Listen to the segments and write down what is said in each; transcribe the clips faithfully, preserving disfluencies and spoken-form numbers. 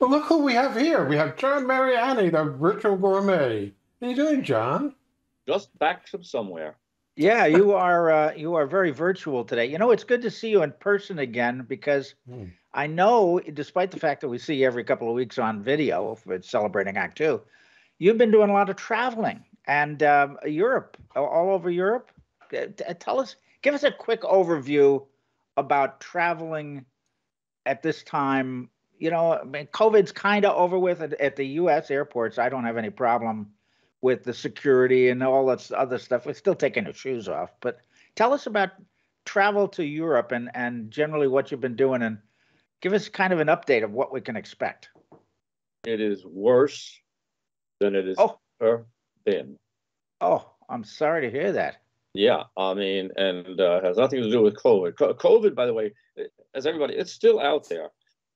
Well, look who we have here. We have John Mariani, the virtual gourmet. How are you doing, John? Just back from somewhere. Yeah, you are uh, you are very virtual today. You know, it's good to see you in person again because mm. I know, despite the fact that we see you every couple of weeks on video, it's Celebrating Act Two, you've been doing a lot of traveling and um, Europe, all over Europe. Tell us, give us a quick overview about traveling at this time. You know, I mean, COVID's kind of over with at, at the U S airports. I don't have any problem with the security and all that other stuff. We're still taking our shoes off. But tell us about travel to Europe and, and generally what you've been doing, and give us kind of an update of what we can expect. It is worse than it has oh. ever been. Oh, I'm sorry to hear that. Yeah, I mean, and uh, has nothing to do with COVID. COVID, by the way, as everybody, it's still out there.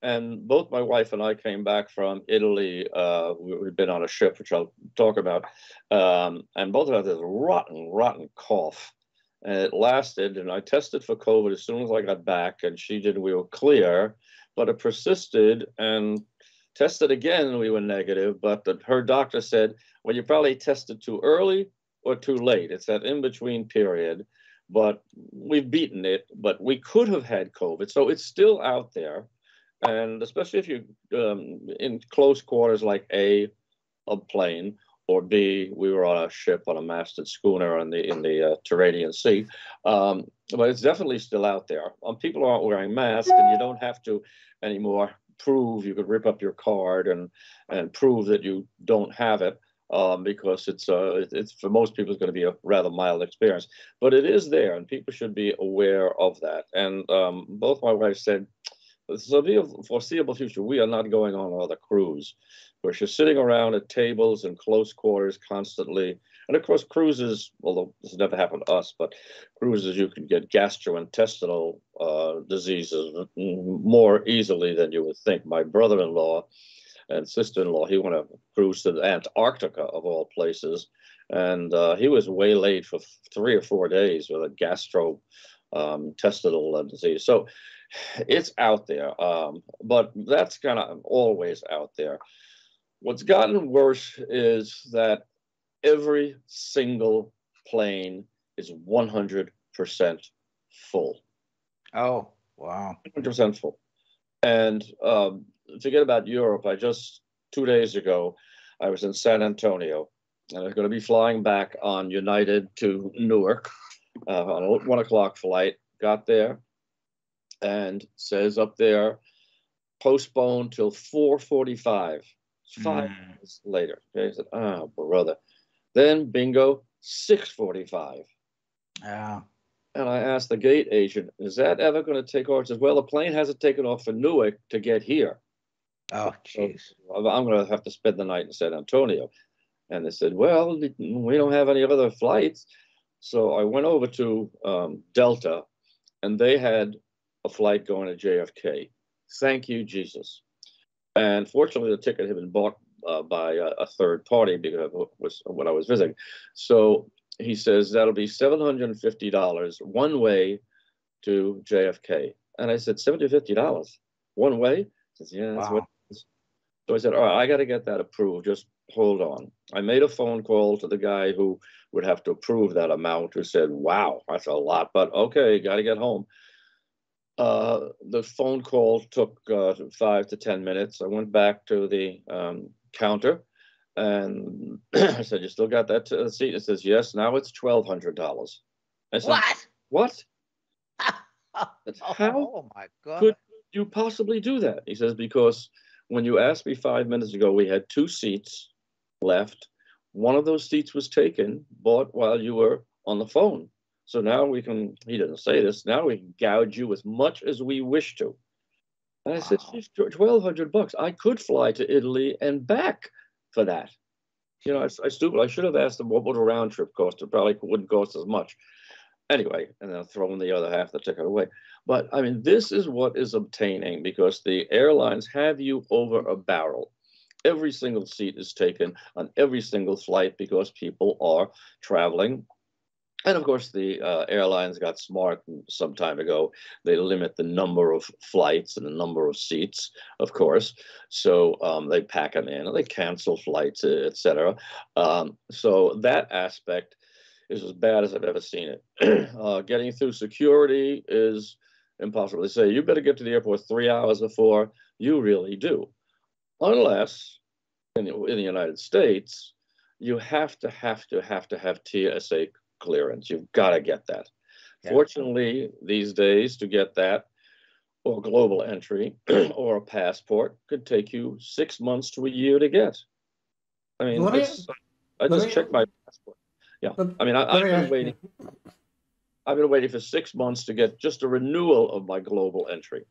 And both my wife and I came back from Italy. Uh, we, we'd been on a ship, which I'll talk about. Um, and both of us had this rotten, rotten cough. And it lasted. And I tested for COVID as soon as I got back. And she did. We were clear. But it persisted. And tested again. And we were negative. But the, her doctor said, well, you probably tested too early or too late. It's that in-between period. But we've beaten it. But we could have had COVID. So it's still out there. And especially if you're um, in close quarters, like A, a plane, or B, we were on a ship on a masted schooner in the in the uh, Turanian Sea. Um, but it's definitely still out there. Um, people aren't wearing masks, and you don't have to anymore prove. You could rip up your card and and prove that you don't have it, um, because it's uh, it's for most people it's going to be a rather mild experience. But it is there, and people should be aware of that. And um, both my wife said, so the foreseeable future, we are not going on another cruise, where you're sitting around at tables in close quarters constantly. And of course, cruises, although this has never happened to us, but cruises, you can get gastrointestinal uh, diseases more easily than you would think. My brother-in-law and sister-in-law, he went on a cruise to Antarctica, of all places, and uh, he was waylaid for three or four days with a gastro um, intestinal disease. So it's out there, um, but that's kind of always out there. What's gotten worse is that every single plane is one hundred percent full. Oh, wow. one hundred percent full. And um, forget about Europe. I just, two days ago, I was in San Antonio, and I was going to be flying back on United to Newark uh, on a one o'clock flight. Got there. And says up there, postponed till four forty-five, five mm. minutes later. Okay, I said, oh, brother. Then, bingo, six forty-five. Yeah. And I asked the gate agent, is that ever going to take off? He says, well, the plane hasn't taken off for Newark to get here. Oh, jeez. So I'm going to have to spend the night in San Antonio. And they said, well, we don't have any other flights. So I went over to um, Delta, and they had a flight going to J F K. Thank you, Jesus. And fortunately, the ticket had been bought uh, by a, a third party because it was what I was visiting. So he says, that'll be seven hundred fifty dollars one way to J F K. And I said, seven hundred fifty dollars one way? He says, yeah, that's wow. what it is. So I said, all right, I got to get that approved. Just hold on. I made a phone call to the guy who would have to approve that amount, who said, wow, that's a lot, but okay, got to get home. Uh, the phone call took uh, five to ten minutes. I went back to the um, counter and I said, you still got that to the seat? It says, yes, now it's twelve hundred dollars. I said, what? What? How oh, my God. Could you possibly do that? He says, because when you asked me five minutes ago, we had two seats left. One of those seats was taken, bought while you were on the phone. So now we can, he didn't say this, now we can gouge you as much as we wish to. And I wow. said, twelve hundred bucks. I could fly to Italy and back for that. You know, I, I stupid. I should have asked them what would a round trip cost. It probably wouldn't cost as much. Anyway, and then throwing the other half of the ticket away. But I mean, this is what is obtaining because the airlines have you over a barrel. Every single seat is taken on every single flight because people are traveling And of course, the uh, airlines got smart some time ago. They limit the number of flights and the number of seats, of course. So um, they pack them in and they cancel flights, et cetera. Um, so that aspect is as bad as I've ever seen it. uh, getting through security is impossible. They say, you better get to the airport three hours before. You really do. Unless in the, in the United States, you have to, have to, have to have T S A clearance. You've got to get that. Yeah. Fortunately, these days, to get that or global entry or a passport could take you six months to a year to get. I mean, I, I just checked my passport. Yeah, but, I mean, I, I've been waiting. I've been waiting for six months to get just a renewal of my global entry.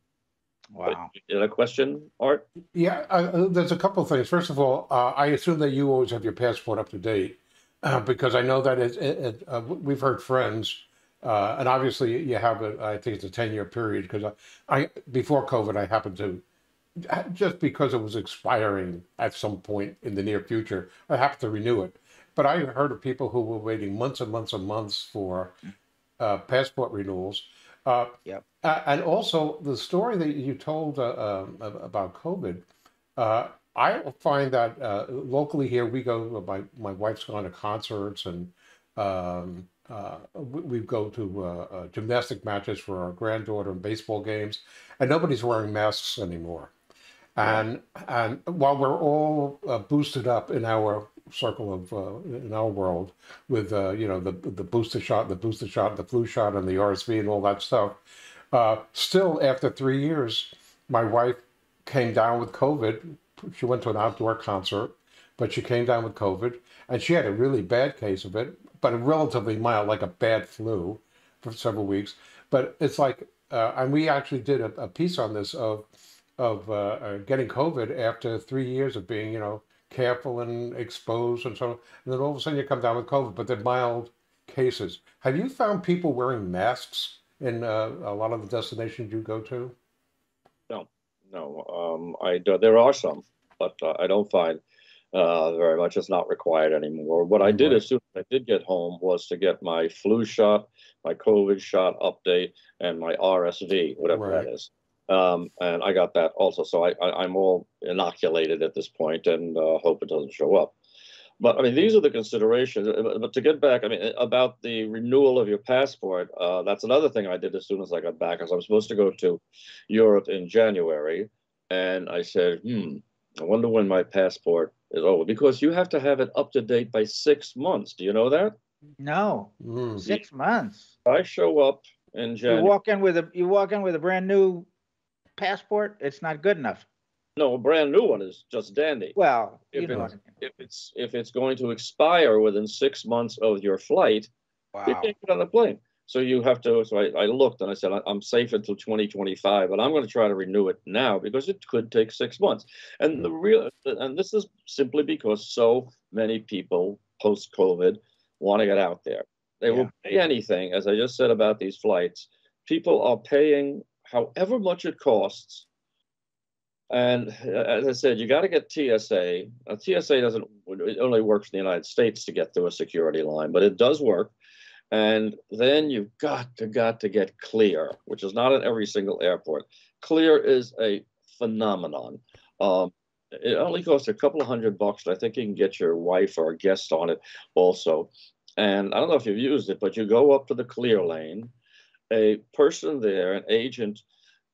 Wow. Is that a question, Art? Yeah, uh, there's a couple of things. First of all, uh, I assume that you always have your passport up to date. Uh, because I know that it, it, it, uh, we've heard friends, uh, and obviously you have, a, I think it's a ten-year period, because I, I, before COVID, I happened to, just because it was expiring at some point in the near future, I happened to renew it. But I heard of people who were waiting months and months and months for uh, passport renewals. Uh, yep. And also, the story that you told uh, uh, about COVID, uh, I find that uh, locally here, we go, my, my wife's gone to concerts and um, uh, we, we go to uh, uh, gymnastic matches for our granddaughter and baseball games, and nobody's wearing masks anymore. And, and while we're all uh, boosted up in our circle of, uh, in our world with, uh, you know, the, the booster shot, the booster shot, the flu shot, and the R S V and all that stuff, uh, still after three years, my wife came down with COVID. She went to an outdoor concert, but she came down with COVID, and she had a really bad case of it, but a relatively mild, like a bad flu for several weeks. But it's like, uh, and we actually did a, a piece on this of of uh, getting COVID after three years of being, you know, careful and exposed and so on. And then all of a sudden you come down with COVID, but they're mild cases. Have you found people wearing masks in uh, a lot of the destinations you go to? No, no. Um, I do, there are some. But uh, I don't find uh, very much. It's not required anymore. What I did right. as soon as I did get home was to get my flu shot, my COVID shot update, and my R S V, whatever right. that is. Um, and I got that also. So I, I, I'm all inoculated at this point and uh, hope it doesn't show up. But I mean, these are the considerations. But to get back, I mean, about the renewal of your passport, uh, that's another thing I did as soon as I got back. Because I'm supposed to go to Europe in January. And I said, hmm. I wonder when my passport is over, because you have to have it up to date by six months. Do you know that? No, mm. six months. I show up in January. You walk in with a you walk in with a brand new passport. It's not good enough. No, a brand new one is just dandy. Well, if, you know. it's, if it's if it's going to expire within six months of your flight, wow. you can't get on the plane. So you have to. So I, I looked and I said, I'm safe until twenty twenty-five, but I'm going to try to renew it now because it could take six months. And the real, and this is simply because so many people post COVID want to get out there. They yeah. will pay anything, as I just said about these flights. People are paying however much it costs. And as I said, you got to get T S A. Now, T S A doesn't. It only works in the United States to get through a security line, but it does work. And then you've got to, got to get Clear, which is not at every single airport. Clear is a phenomenon. Um, it only costs a couple of hundred bucks, and I think you can get your wife or a guest on it also. And I don't know if you've used it, but you go up to the Clear lane. A person there, an agent,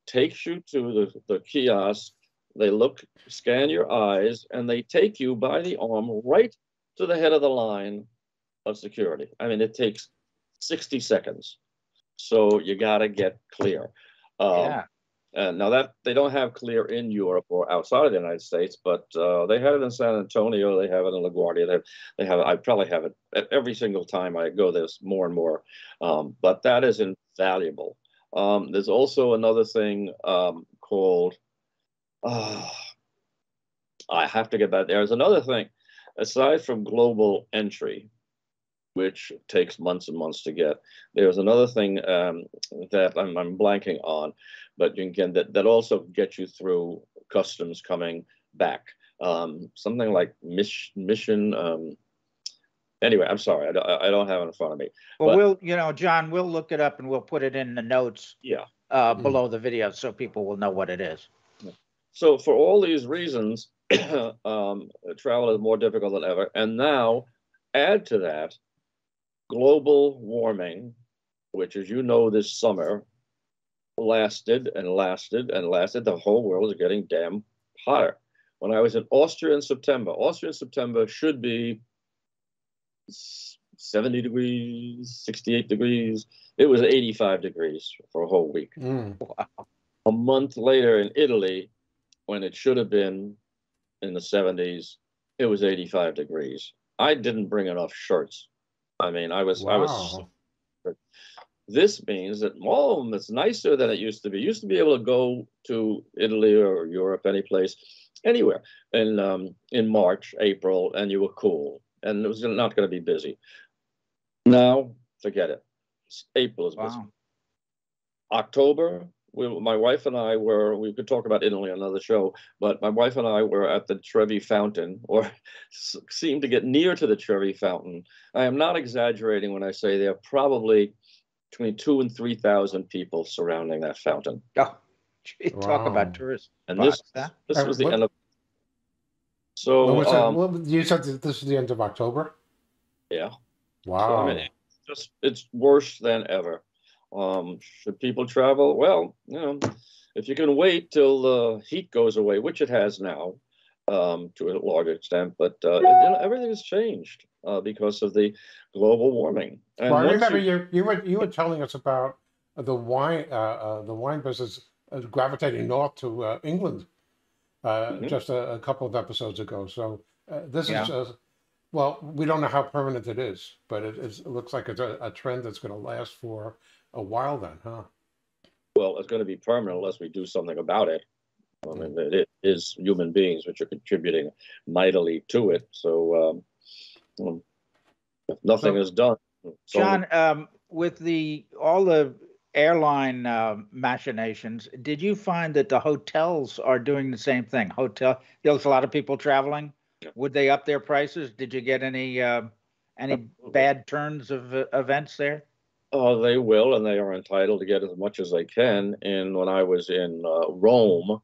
takes you to the, the kiosk. They look, scan your eyes, and they take you by the arm right to the head of the line of security. I mean, it takes sixty seconds. So you got to get Clear. Um, yeah. And now that they don't have Clear in Europe or outside of the United States, but uh, they had it in San Antonio. They have it in LaGuardia. They, they have it. I probably have it every single time I go. There's more and more. Um, but that is invaluable. Um, there's also another thing um, called, uh, I have to get back. There's another thing aside from global entry, which takes months and months to get. There's another thing um, that I'm, I'm blanking on, but you can that, that also gets you through customs coming back. Um, something like mis mission, um, Anyway, I'm sorry. I don't, I don't have it in front of me. Well, but, we'll, you know, John, we'll look it up and we'll put it in the notes yeah. uh, mm. below the video so people will know what it is. So for all these reasons, um, travel is more difficult than ever. And now add to that global warming, which, as you know, this summer lasted and lasted and lasted. The whole world is getting damn hotter. When I was in Austria in September, Austria in September should be seventy degrees, sixty-eight degrees. It was eighty-five degrees for a whole week. Mm. Wow. A month later in Italy, when it should have been in the seventies, it was eighty-five degrees. I didn't bring enough shirts. I mean, I was, wow. I was. This means that Rome is nicer than it used to be. You used to be able to go to Italy or Europe, any place, anywhere, in um, in March, April, and you were cool, and it was not going to be busy. Now, forget it. April is wow. busy. October. We, my wife and I were, we could talk about Italy on another show, but my wife and I were at the Trevi Fountain, or seemed to get near to the Trevi Fountain. I am not exaggerating when I say there are probably between two and three thousand people surrounding that fountain. Oh, gee, wow. Talk about tourists. And wow. this, this was the what, end of. So was um, what, you said that this was the end of October. Yeah. Wow. So, I mean, it's just it's worse than ever. Um, should people travel? Well, you know, if you can wait till the heat goes away, which it has now, um, to a large extent, but uh, it, you know, everything's changed uh, because of the global warming. And well, I remember you you, you, were, you were telling us about the wine uh, uh, the wine business gravitating north to uh, England uh, mm-hmm. just a, a couple of episodes ago. So uh, this yeah. is uh, well, we don't know how permanent it is, but it, it looks like it's a, a trend that's going to last for a while then, huh? Well, it's going to be permanent unless we do something about it. I mean, it is human beings which are contributing mightily to it. So um, if nothing so, is done. John, um, with the all the airline uh, machinations, did you find that the hotels are doing the same thing? Hotel, there's a lot of people traveling. Would they up their prices? Did you get any uh, any bad turns of uh, events there? Oh, they will, and they are entitled to get as much as they can. And when I was in uh, Rome,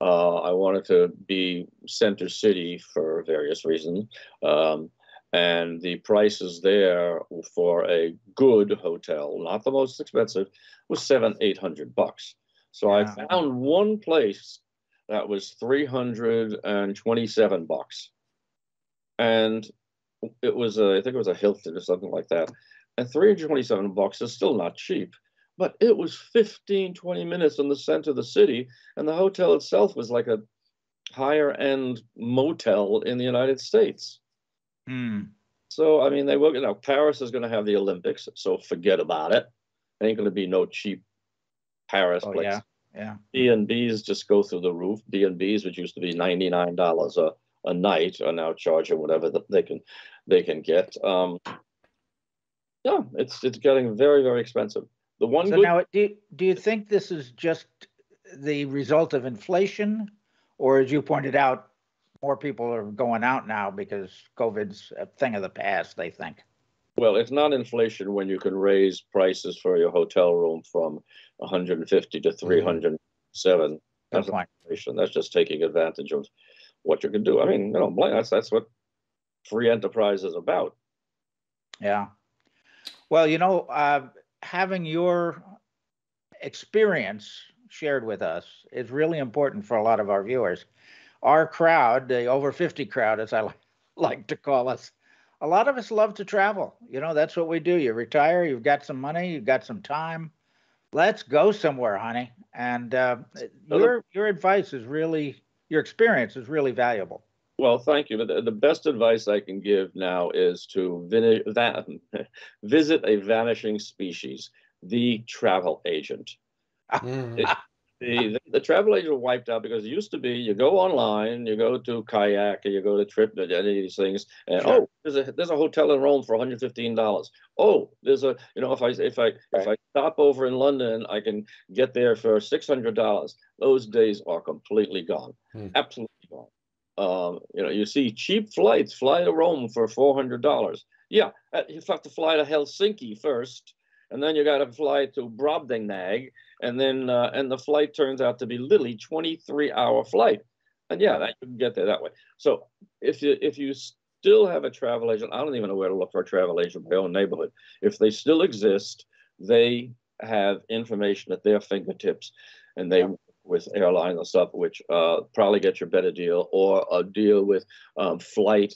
uh, I wanted to be center city for various reasons. Um, and the prices there for a good hotel, not the most expensive, was seven, eight hundred bucks. So yeah. I found one place that was three hundred and twenty-seven bucks, and it was a, I think it was a Hilton or something like that. And three hundred twenty-seven bucks is still not cheap, but it was fifteen, twenty minutes in the center of the city, and the hotel itself was like a higher-end motel in the United States. Mm. So, I mean, they will, you know, Paris is going to have the Olympics, so forget about it. Ain't going to be no cheap Paris oh, place. Yeah, yeah. B and Bs just go through the roof. B and Bs, which used to be ninety-nine dollars a, a night, are now charging whatever that they can they can get. Um, Yeah, it's it's getting very, very expensive. The one so good now, do you, do you think this is just the result of inflation, or as you pointed out, more people are going out now because COVID's a thing of the past? They think. Well, it's not inflation when you can raise prices for your hotel room from one hundred fifty to three hundred seven. Mm-hmm. That's not inflation. That's just taking advantage of what you can do. I mean, you know, that's that's what free enterprise is about. Yeah. Well, you know, uh, having your experience shared with us is really important for a lot of our viewers. Our crowd, the over fifty crowd, as I like to call us, a lot of us love to travel. You know, that's what we do. You retire, you've got some money, you've got some time. Let's go somewhere, honey. And uh, your your advice is really, your experience is really valuable. Well, thank you. The best advice I can give now is to visit a vanishing species, the travel agent. it, the, the travel agent wiped out because it used to be you go online, you go to Kayak, or you go to Trip, or any of these things, and sure. oh, there's a there's a hotel in Rome for one hundred fifteen dollars. Oh, there's a you know if I if I if I stop over in London, I can get there for six hundred dollars. Those days are completely gone, hmm. absolutely gone. Um, you know, you see cheap flights fly to Rome for four hundred dollars. Yeah, you have to fly to Helsinki first, and then you got to fly to Brobdingnag, and then uh, and the flight turns out to be literally twenty-three hour flight, and yeah, that, you can get there that way. So if you if you still have a travel agent, I don't even know where to look for a travel agent in my own neighborhood. If they still exist, they have information at their fingertips, and they. Yeah. With airline and stuff, which uh, probably get you a better deal, or a deal with um, flight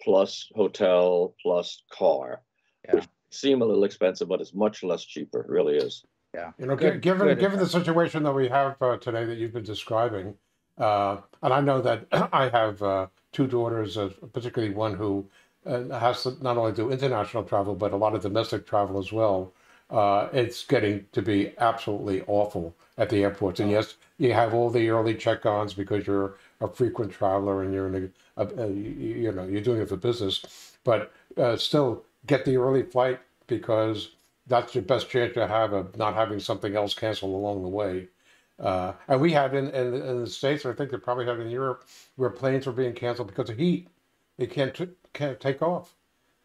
plus hotel plus car, yeah. Which seem a little expensive, but it's much less cheaper. It really is. Yeah. You know, good, given good given the situation that we have uh, today that you've been describing, uh, and I know that I have uh, two daughters, uh, particularly one who uh, has to not only do international travel but a lot of domestic travel as well. Uh, it's getting to be absolutely awful at the airports. And yes, you have all the early check-ons because you're a frequent traveler and you're, in a, a, a, you know, you're doing it for business. But uh, still, get the early flight because that's your best chance to have of not having something else canceled along the way. Uh, and we had in, in, in the States, and I think they probably had in Europe, where planes were being canceled because of heat. They can't t can't take off.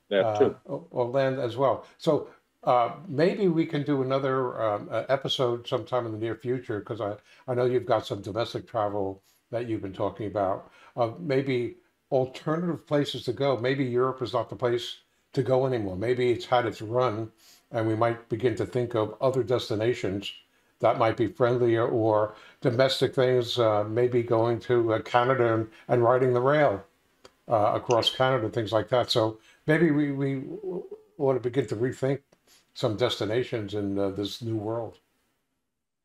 Yeah, too. Uh, or, or land as well. So. Uh, maybe we can do another um, uh, episode sometime in the near future, because I, I know you've got some domestic travel that you've been talking about. Uh, maybe alternative places to go. Maybe Europe is not the place to go anymore. Maybe it's had its run, and we might begin to think of other destinations that might be friendlier, or domestic things, uh, maybe going to uh, Canada and, and riding the rail uh, across Canada, things like that. So maybe we, we ought to begin to rethink some destinations in uh, this new world.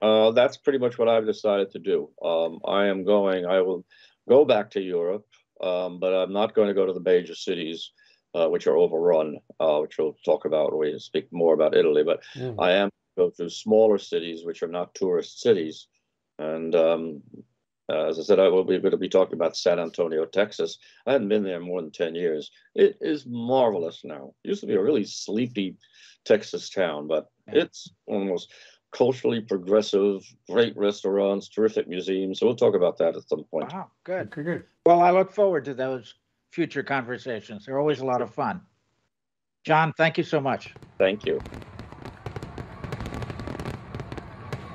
Uh, that's pretty much what I've decided to do. Um, I am going, I will go back to Europe, um, but I'm not going to go to the major cities, uh, which are overrun, uh, which we'll talk about when we speak more about Italy, but mm. I am going to go to smaller cities, which are not tourist cities. And um, uh, as I said, I will be going to be talking about San Antonio, Texas. I hadn't been there in more than ten years. It is marvelous now. It used to be a really sleepy Texas town, but it's one of the most culturally progressive, great restaurants, terrific museums. So we'll talk about that at some point. Wow, good. Good, good. Well, I look forward to those future conversations. They're always a lot of fun. John, thank you so much. Thank you.